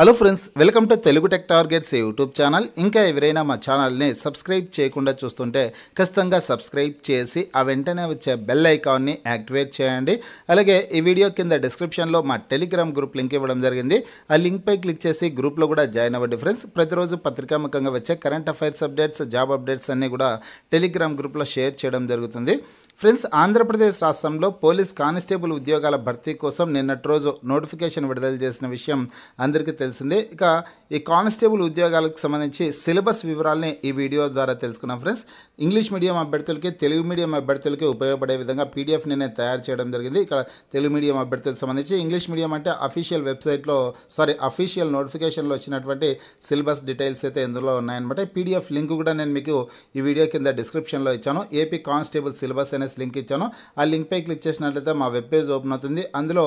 Hello friends welcome to Telugu tech targets YouTube channel इंका एवरैना मा चैनल ने सब्सक्राइब चेयकुंडा चूस्तुंटे खच्चितंगा सब्सक्राइब चेसी आ वेंटने वच्चे बेल आइकॉन नी एक्टिवेट चेयंडी। అలాగే ఈ వీడియో కింద డిస్క్రిప్షన్ లో మా టెలిగ్రామ్ గ్రూప్ లింక్ ఇవ్వడం జరిగింది। ఆ లింక్ పై క్లిక్ చేసి గ్రూప్ లో కూడా జాయిన్ అవ్వండి ఫ్రెండ్స్। ప్రతిరోజు పత్రికాముఖంగా వచ్చే current affairs updates job updates అన్ని కూడా టెలిగ్రామ్ గ్రూప్ లో షేర్ చేయడం జరుగుతుంది। ఫ్రెండ్స్ ఆంధ్రప్రదేశ్ రాష్ట్రంలో పోలీస్ కానిస్టేబుల్ ఉద్యోగాల భర్తీ కోసం నిన్నటి రోజు నోటిఫికేషన్ విడుదల చేసిన విషయం అందరికీ తెలిసిందే। ఇక ఈ కానిస్టేబుల్ ఉద్యోగాలకు సంబంధించి సిలబస్ వివరాలను ఈ వీడియో ద్వారా తెలుసుకున్నాం ఫ్రెండ్స్। ఇంగ్లీష్ మీడియం అభ్యర్థులకు తెలుగు మీడియం అభ్యర్థులకు ఉపయోగపడే విధంగా PDF ని తయారు చేయడం జరిగింది। ఇక్కడ తెలుగు మీడియం అభ్యర్థులకు సంబంధించి ఇంగ్లీష్ మీడియం అంటే అఫీషియల్ వెబ్సైట్లో అఫీషియల్ నోటిఫికేషన్లో వచ్చినటువంటి సిలబస్ డీటెయిల్స్ అయితే ఇందులో ఉన్నాయన్నమాట। PDF లింక్ కూడా నేను మీకు ఈ వీడియో కింద డిస్క్రిప్షన్లో ఇచ్చాను। ఏపీ కానిస్టేబుల్ సిలబస్ అనే లింక్ ఇచ్చాను। ఆ లింక్ పై క్లిక్ చేసినట్లయితే మా వెబ్ పేజ్ ఓపెన్ అవుతుంది। అందులో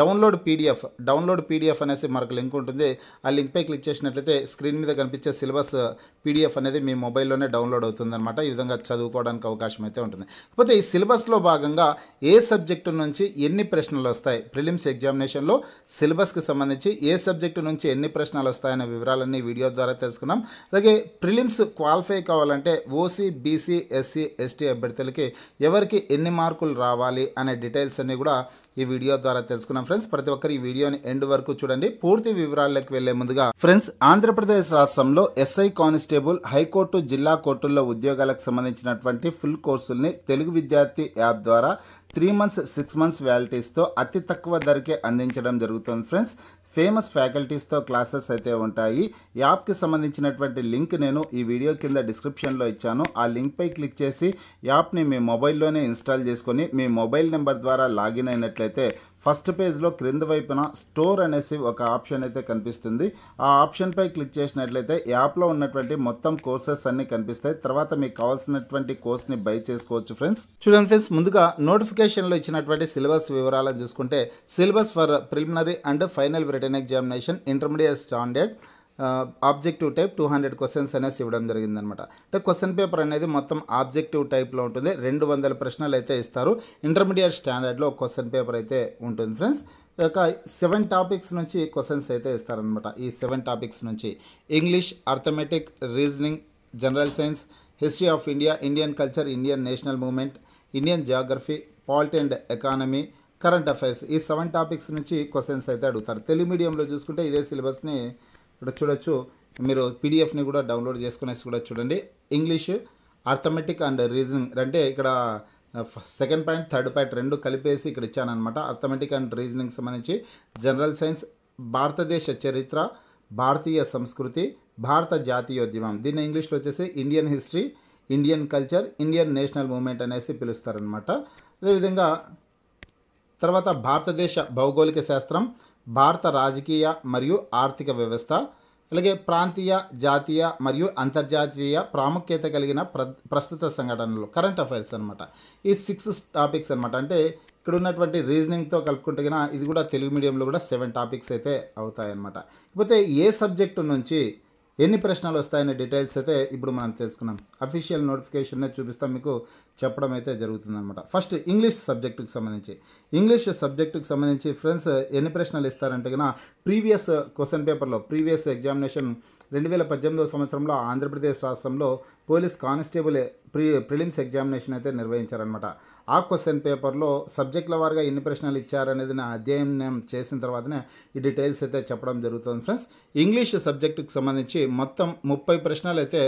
డౌన్లోడ్ పీడిఎఫ్ అనేసి మనకు లింక్ ఉంటుంది। ఆ లింక్ పై క్లిక్ చేసినట్లయితే స్క్రీన్ మీద కనిపించే సిలబస్ PDF అనేది మీ మొబైల్లోనే డౌన్లోడ్ అవుతుందన్నమాట। ఈ విధంగా చదువుకోవడానికి అవకాశం అయితే ఉంటుంది। కాకపోతే ఈ సిలబస్లో భాగంగా ఏ సబ్జెక్టు నుంచి ఎన్ని ప్రశ్నలు వస్తాయి, ప్రిలిమ్స్ ఎగ్జామినేషన్లో సిలబస్కి సంబంధించి ఏ సబ్జెక్టు నుంచి ఎన్ని ప్రశ్నలు వస్తాయనే వివరాలన్నీ వీడియో ద్వారా తెలుసుకున్నాం। అలాగే ప్రిలిమ్స్ క్వాలిఫై కావాలంటే OC BC SC ST అభ్యర్థులకి ఎవరికి ఎన్ని మార్కులు రావాలి అనే డీటెయిల్స్ అన్నీ కూడా ఈ వీడియో ద్వారా తెలుసుకున్నాం ఫ్రెండ్స్। ప్రతి ఒక్కరు ఈ వీడియోని ఎండ్ వరకు చూడండి। పూర్తి వివరాల్లోకి వెళ్లే ముందుగా ఫ్రెండ్స్ ఆంధ్రప్రదేశ్ రాష్ట్రంలో SI కానిస్టేబుల్ హైకోర్టు జిల్లా కోర్టుల్లో ఉద్యోగాలకు సంబంధించినటువంటి ఫుల్ కోర్సుల్ని తెలుగు విద్యార్థి యాప్ ద్వారా 3 months 6 months వ్యాలిటీస్తో అతి తక్కువ ధరకే అందించడం జరుగుతుంది ఫ్రెండ్స్। ఫేమస్ ఫ్యాకల్టీస్తో క్లాసెస్ అయితే ఉంటాయి। యాప్కి సంబంధించినటువంటి లింక్ నేను ఈ వీడియో కింద డిస్క్రిప్షన్లో ఇచ్చాను। ఆ లింక్పై క్లిక్ చేసి యాప్ని మీ మొబైల్లోనే ఇన్స్టాల్ చేసుకొని మీ మొబైల్ నెంబర్ ద్వారా లాగిన్ అయినట్లయితే ఫస్ట్ పేజ్లో క్రింద వైపున స్టోర్ అనేసి ఒక ఆప్షన్ అయితే కనిపిస్తుంది। ఆ ఆప్షన్పై క్లిక్ చేసినట్లయితే యాప్లో ఉన్నటువంటి మొత్తం కోర్సెస్ అన్నీ కనిపిస్తాయి। తర్వాత మీకు కావాల్సినటువంటి కోర్స్ని బై చేసుకోవచ్చు ఫ్రెండ్స్। చూడండి ఫ్రెండ్స్, ముందుగా నోటిఫికేషన్లో ఇచ్చినటువంటి సిలబస్ వివరాలను చూసుకుంటే syllabus for preliminary and final written examination intermediate standard objective type 200 questions అనేసి ఇవ్వడం జరిగిందనమాట। అంటే క్వశ్చన్ పేపర్ అనేది మొత్తం ఆబ్జెక్టివ్ టైప్లో ఉంటుంది। 200 ప్రశ్నలు అయితే ఇస్తారు। ఇంటర్మీడియట్ స్టాండర్డ్లో క్వశ్చన్ పేపర్ అయితే ఉంటుంది ఫ్రెండ్స్। ఇక 7 topics నుంచి క్వశ్చన్స్ అయితే ఇస్తారనమాట। ఈ 7 topics నుంచి English, arithmetic, reasoning, general science, history of India, Indian culture, Indian national movement, Indian geography, polity and economy, current affairs, ఈ 7 topics నుంచి క్వశ్చన్స్ అయితే అడుగుతారు। తెలుగు మీడియంలో చూసుకుంటే ఇదే సిలబస్ని ఇక్కడ చూడొచ్చు మీరు। PDF ని కూడా డౌన్లోడ్ చేసుకునేసి కూడా చూడండి। ఇంగ్లీష్, అర్థమెటిక్ అండ్ రీజనింగ్ అంటే ఇక్కడ సెకండ్ పాయింట్ థర్డ్ పాయింట్ 2 కలిపేసి ఇక్కడ ఇచ్చానమాట। అర్థమెటిక్ అండ్ రీజనింగ్ సంబంధించి జనరల్ సైన్స్, భారతదేశ చరిత్ర, భారతీయ సంస్కృతి, భారత జాతీయోద్యమం, దీన్ని ఇంగ్లీష్లో వచ్చేసి Indian history, Indian culture, Indian national movement అనేసి పిలుస్తారనమాట। అదేవిధంగా తర్వాత భారతదేశ భౌగోళిక శాస్త్రం, భారత రాజకీయ మరియు ఆర్థిక వ్యవస్థ, అలాగే ప్రాంతీయ, జాతీయ మరియు అంతర్జాతీయ ప్రాముఖ్యత కలిగిన ప్రస్తుత సంఘటనలు, కరెంట్ అఫైర్స్ అనమాట। ఈ 6 topics అనమాట। అంటే ఇక్కడ ఉన్నటువంటి రీజనింగ్తో కలుపుకుంటున్న ఇది కూడా తెలుగు మీడియంలో కూడా 7 topics అయితే అవుతాయన్నమాట। ఇకపోతే ఏ సబ్జెక్టు నుంచి ఎన్ని ప్రశ్నలు వస్తాయనే డీటెయిల్స్ అయితే ఇప్పుడు మనం తెలుసుకున్నాం। అఫీషియల్ నోటిఫికేషన్నే చూపిస్తాం, మీకు చెప్పడం అయితే జరుగుతుందన్నమాట। ఫస్ట్ ఇంగ్లీష్ సబ్జెక్టుకి సంబంధించి ఫ్రెండ్స్ ఎన్ని ప్రశ్నలు ఇస్తారంటే కన్నా ప్రీవియస్ క్వశ్చన్ పేపర్లో ప్రీవియస్ ఎగ్జామినేషన్ 2018వ సంవత్సరంలో ఆంధ్రప్రదేశ్ రాష్ట్రంలో పోలీస్ కానిస్టేబుల్ ప్రిలిమ్స్ ఎగ్జామినేషన్ అయితే నిర్వహించారనమాట। ఆ క్వశ్చన్ పేపర్లో సబ్జెక్టుల వారిగా ఎన్ని ప్రశ్నలు ఇచ్చారనేది నా అధ్యయనం చేసిన తర్వాతనే ఈ డీటెయిల్స్ అయితే చెప్పడం జరుగుతుంది ఫ్రెండ్స్। ఇంగ్లీష్ సబ్జెక్టుకి సంబంధించి మొత్తం 30 ప్రశ్నలు అయితే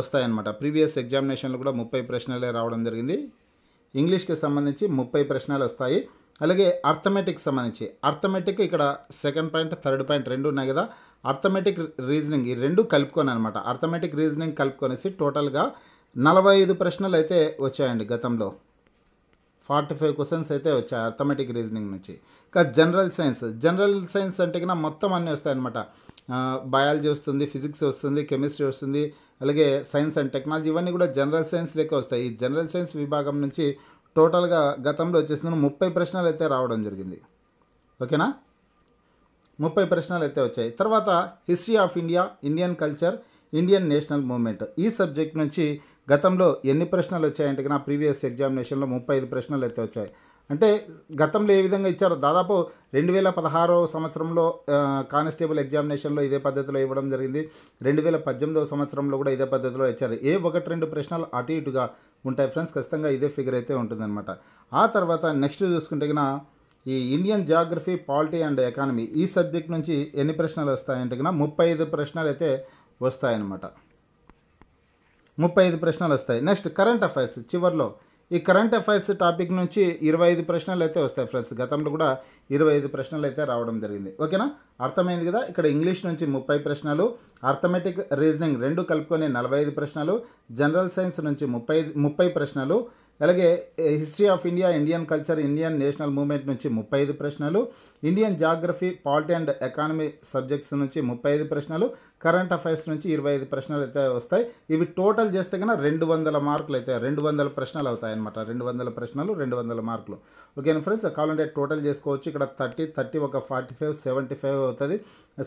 వస్తాయన్నమాట। ప్రీవియస్ ఎగ్జామినేషన్లో కూడా 30 ప్రశ్నలే రావడం జరిగింది। ఇంగ్లీష్కి సంబంధించి 30 ప్రశ్నలు వస్తాయి। అలాగే అర్థమెటిక్ ఇక్కడ సెకండ్ పాయింట్ థర్డ్ పాయింట్ 2 ఉన్నాయి కదా, అర్థమెటిక్ రీజనింగ్ ఈ 2 కలుపుకొని అనమాట। అర్థమెటిక్ రీజనింగ్ కలుపుకొనేసి టోటల్గా 45 ప్రశ్నలు అయితే వచ్చాయండి। గతంలో 45 questions అయితే వచ్చాయి అర్థమెటిక్ రీజనింగ్ నుంచి। ఇంకా జనరల్ సైన్స్ అంటే కన్నా మొత్తం అన్నీ వస్తాయన్నమాట। బయాలజీ వస్తుంది, ఫిజిక్స్ వస్తుంది, కెమిస్ట్రీ వస్తుంది, అలాగే సైన్స్ అండ్ టెక్నాలజీ, ఇవన్నీ కూడా జనరల్ సైన్స్ లెక్క వస్తాయి। ఈ జనరల్ సైన్స్ విభాగం నుంచి టోటల్గా గతంలో వచ్చేసిన 30 ప్రశ్నలు అయితే రావడం జరిగింది, ఓకేనా? 30 ప్రశ్నలు అయితే వచ్చాయి। తర్వాత history of India, Indian culture, Indian national movement, ఈ సబ్జెక్ట్ నుంచి గతంలో ఎన్ని ప్రశ్నలు వచ్చాయంటే నా ప్రీవియస్ ఎగ్జామినేషన్లో 35 ప్రశ్నలు అయితే వచ్చాయి। అంటే గతంలో ఏ విధంగా ఇచ్చారో దాదాపు 2016వ సంవత్సరంలో కానిస్టేబుల్ ఎగ్జామినేషన్ లో ఇదే పద్ధతిలో ఇవ్వడం జరిగింది 2018వ సంవత్సరంలో కూడా ఇదే పద్ధతిలో ఇచ్చారు ఏ ఒకటి రెండు ప్రశ్నలు అటు ఇటుగా ఉంటాయి ఫ్రెండ్స్ ఖచ్చితంగా ఇదే ఫిగర్ అయితే ఉంటుందన్నమాట ఆ తర్వాత నెక్స్ట్ చూసుకుంటేగిన ఈ Indian geography polity and economy ఈ సబ్జెక్ట్ నుంచి ఎన్ని ప్రశ్నలు వస్తాయి అంటేగిన 35 ప్రశ్నలు అయితే వస్తాయి అన్నమాట 35 ప్రశ్నలు వస్తాయి నెక్స్ట్ కరెంట్ అఫైర్స్ చివర్లో ఈ కరెంట్ అఫైర్స్ టాపిక్ నుంచి 25 ప్రశ్నలు అయితే వస్తాయి ఫ్రెండ్స్ గతంలో కూడా 25 ప్రశ్నలు అయితే రావడం జరిగింది ఓకేనా అర్థమైంది కదా ఇక్కడ ఇంగ్లీష్ నుంచి 30 ప్రశ్నలు అర్థమెటిక్ రీజనింగ్ రెండు కలుపుకొని 45 ప్రశ్నలు జనరల్ సైన్స్ నుంచి 30 ప్రశ్నలు అలాగే history of India Indian culture Indian national movement నుంచి 35 ప్రశ్నలు Indian geography polity and economy subjects నుంచి 35 ప్రశ్నలు కరెంట్ అఫైర్స్ నుంచి 25 ప్రశ్నలు అయితే వస్తాయి ఇవి టోటల్ చేస్తే కన్నా 200 మార్కులు అయితే 200 ప్రశ్నలు అవుతాయి అన్నమాట 200 ప్రశ్నలు 200 మార్కులు ఓకేనా ఫ్రెండ్స్ కావాలంటే టోటల్ చేసుకోవచ్చు ఇక్కడ 30 ఒక 45 75 అవుతుంది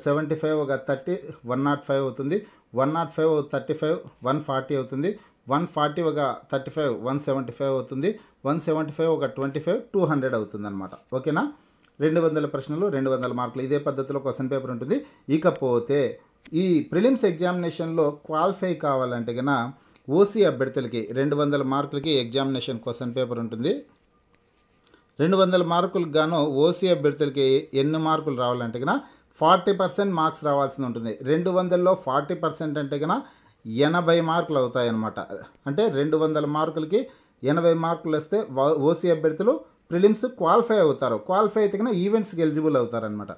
75 ఒక 30 105 అవుతుంది 105 35 140 అవుతుంది 140 ఒక 35 175 అవుతుంది 175 ఒక 25 200 అవుతుందన్నమాట ఓకేనా 200 ప్రశ్నలు 200 మార్కులు ఇదే పద్ధతిలో క్వశ్చన్ పేపర్ ఉంటుంది ఇకపోతే ఈ ప్రిలిమ్స్ ఎగ్జామినేషన్లో క్వాలిఫై కావాలంటే గన ఓసీ అభ్యర్థులకి 200 మార్కులకి ఎగ్జామినేషన్ క్వశ్చన్ పేపర్ ఉంటుంది 200 మార్కులకు గాను ఓసీ అభ్యర్థులకి ఎన్ని మార్కులు రావాలంటే గన 40% మార్క్స్ రావాల్సి ఉంటుంది 200లో 40% అంటే గన 80 మార్కులు అవుతాయి అన్నమాట అంటే 200 మార్కులకి 80 మార్కులు వస్తే ఓసీ అభ్యర్థులు ప్రిలిమ్స్ క్వాలిఫై అవుతారు క్వాలిఫై అయితే కన్నా ఈవెంట్స్కి ఎలిజిబుల్ అవుతారనమాట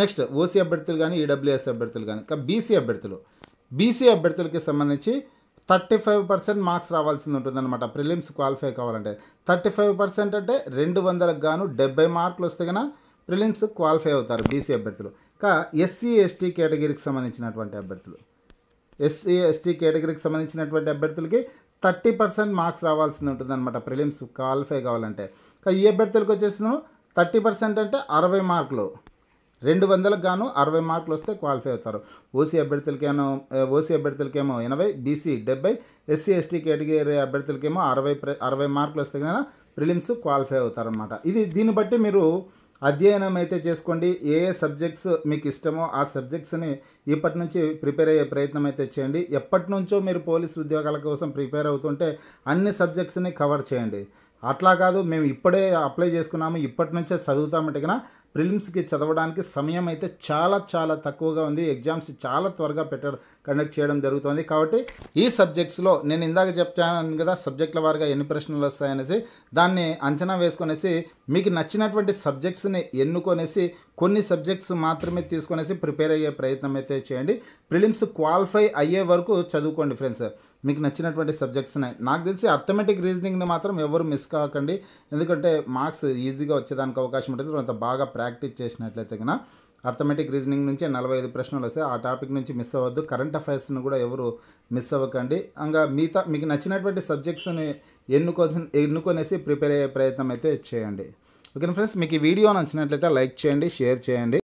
నెక్స్ట్ ఓసీ అభ్యర్థులు కానీ ఈడబ్ల్యూఎస్ అభ్యర్థులు కానీ ఇంకా బీసీ అభ్యర్థులకి సంబంధించి 35% మార్క్స్ రావాల్సింది ఉంటుందన్నమాట ప్రిలిమ్స్ క్వాలిఫై కావాలంటే 35% అంటే 200కు గాను 70 మార్కులు వస్తే కన్నా ప్రిలిమ్స్ క్వాలిఫై అవుతారు బీసీ అభ్యర్థులు ఇంకా ఎస్సీ ఎస్టీ కేటగిరీకి సంబంధించినటువంటి అభ్యర్థులు ఎస్సీ ఎస్టీ కేటగిరీకి సంబంధించినటువంటి అభ్యర్థులకి 30% మార్క్స్ రావాల్సింది ఉంటుందన్నమాట ప్రిలిమ్స్ క్వాలిఫై కావాలంటే ఇంకా ఈ అభ్యర్థులకు వచ్చేసినాము 30% అంటే 60 మార్కులు 200కు గాను 60 మార్కులు వస్తే క్వాలిఫై అవుతారు ఓసీ అభ్యర్థులకేమో 80 బీసీ 70 ఎస్సీ ఎస్టీ కేటగిరీ అభ్యర్థులకేమో 60 మార్కులు వస్తే కన్నా ప్రిలిమ్స్ క్వాలిఫై అవుతారనమాట ఇది దీన్ని బట్టి మీరు అధ్యయనం అయితే చేసుకోండి ఏ సబ్జెక్ట్స్ మీకు ఇష్టమో ఆ సబ్జెక్ట్స్ని ఇప్పటి నుంచి ప్రిపేర్ అయ్యే ప్రయత్నం అయితే చేయండి ఎప్పటి నుంచో మీరు పోలీసు ఉద్యోగాల కోసం ప్రిపేర్ అవుతుంటే అన్ని సబ్జెక్ట్స్ని కవర్ చేయండి అట్లా కాదు మేము ఇప్పుడే అప్లై చేసుకున్నాము ఇప్పటి నుంచే చదువుతామంటే కన్నా ప్రిలిమ్స్కి చదవడానికి సమయం అయితే చాలా చాలా తక్కువగా ఉంది ఎగ్జామ్స్ చాలా త్వరగా కండక్ట్ చేయడం జరుగుతుంది కాబట్టి ఈ సబ్జెక్ట్స్లో నేను ఇందాక చెప్తాను కదా సబ్జెక్టుల వారిగా ఎన్ని ప్రశ్నలు వస్తాయనేసి దాన్ని అంచనా వేసుకొనేసి మీకు నచ్చినటువంటి సబ్జెక్ట్స్ని ఎన్నుకొనేసి కొన్ని సబ్జెక్ట్స్ మాత్రమే తీసుకొనేసి ప్రిపేర్ అయ్యే ప్రయత్నం అయితే చేయండి ప్రిలిమ్స్ క్వాలిఫై అయ్యే వరకు చదువుకోండి ఫ్రెండ్స్ మీకు నచ్చినటువంటి సబ్జెక్ట్స్ ఉన్నాయి నాకు తెలిసి అర్థమెటిక్ రీజనింగ్ని మాత్రం ఎవరు మిస్ కాకండి ఎందుకంటే మార్క్స్ ఈజీగా వచ్చేదానికి అవకాశం ఉంటుంది అంత బాగా ప్రాక్టీస్ చేసినట్లయితే కన్నా అర్థమెటిక్ రీజనింగ్ నుంచి 45 ప్రశ్నలు వస్తాయి ఆ టాపిక్ నుంచి మిస్ అవ్వద్దు కరెంట్ అఫైర్స్ని కూడా ఎవరు మిస్ అవ్వకండి ఇంకా మిగతా మీకు నచ్చినటువంటి సబ్జెక్ట్స్ని ఎన్నుకొనేసి ప్రిపేర్ అయ్యే ప్రయత్నం అయితే చేయండి ఓకేనా ఫ్రెండ్స్ మీకు ఈ వీడియో నచ్చినట్లయితే లైక్ చేయండి షేర్ చేయండి